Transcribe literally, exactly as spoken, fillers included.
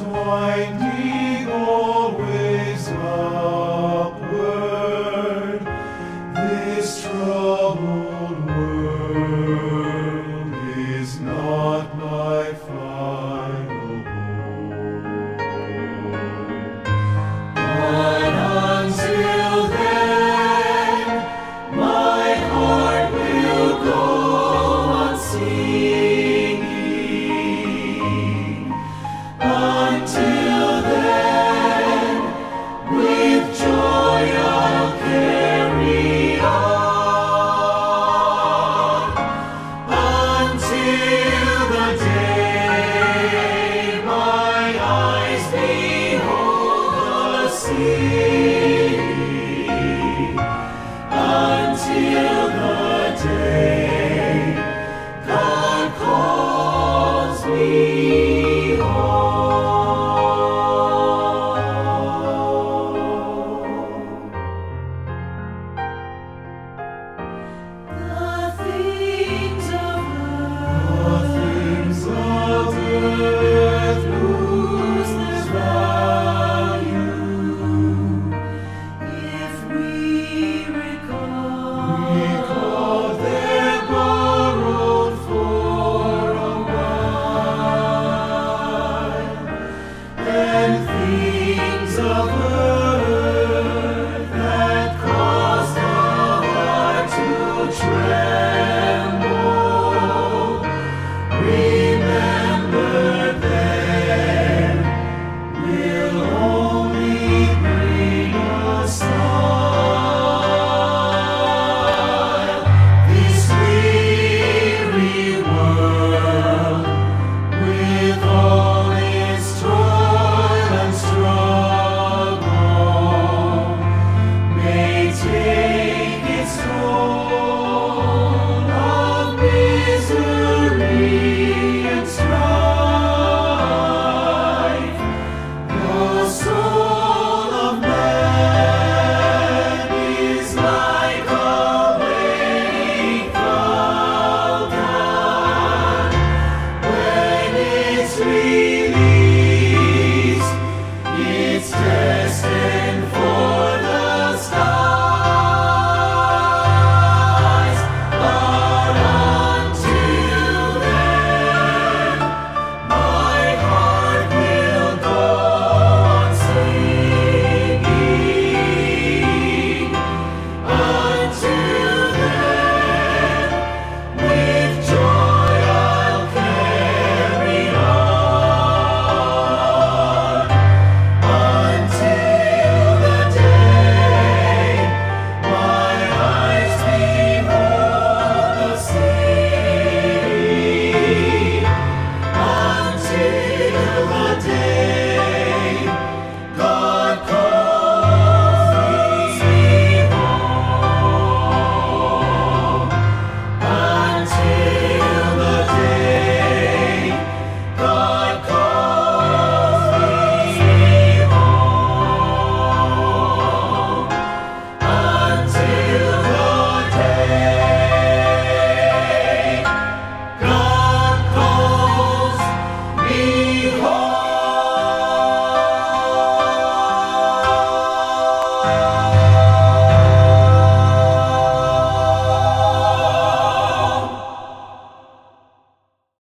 winding always upward, this troubled world is not my final home. But until then, my heart will go on singing. Until then, with joy I'll carry on, until the day my eyes behold the sea.